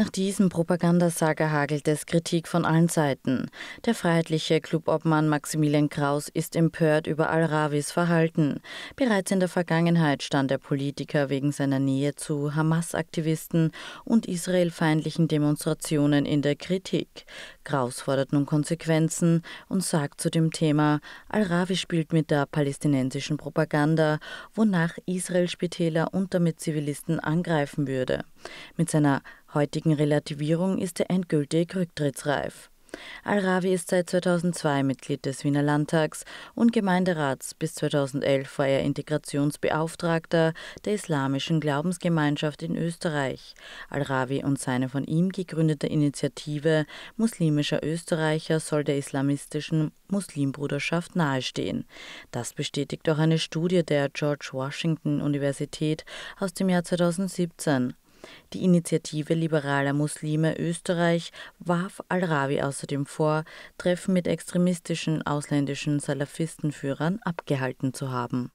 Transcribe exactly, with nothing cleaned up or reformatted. Nach diesem Propagandasager hagelt es Kritik von allen Seiten. Der freiheitliche Clubobmann Maximilian Kraus ist empört über Al-Rawis Verhalten. Bereits in der Vergangenheit stand der Politiker wegen seiner Nähe zu Hamas-Aktivisten und israelfeindlichen Demonstrationen in der Kritik. Kraus fordert nun Konsequenzen und sagt zu dem Thema, Al-Rawi spielt mit der palästinensischen Propaganda, wonach Israel Spitäler und damit Zivilisten angreifen würde. Mit seiner heutigen Relativierung ist er endgültig rücktrittsreif. Al-Rawi ist seit zweitausendzwei Mitglied des Wiener Landtags und Gemeinderats. Bis zweitausendelf war er Integrationsbeauftragter der Islamischen Glaubensgemeinschaft in Österreich. Al-Rawi und seine von ihm gegründete Initiative muslimischer Österreicher soll der islamistischen Muslimbruderschaft nahestehen. Das bestätigt auch eine Studie der George Washington Universität aus dem Jahr zweitausendsiebzehn. Die Initiative liberaler Muslime Österreich warf Al-Rawi außerdem vor, Treffen mit extremistischen ausländischen Salafistenführern abgehalten zu haben.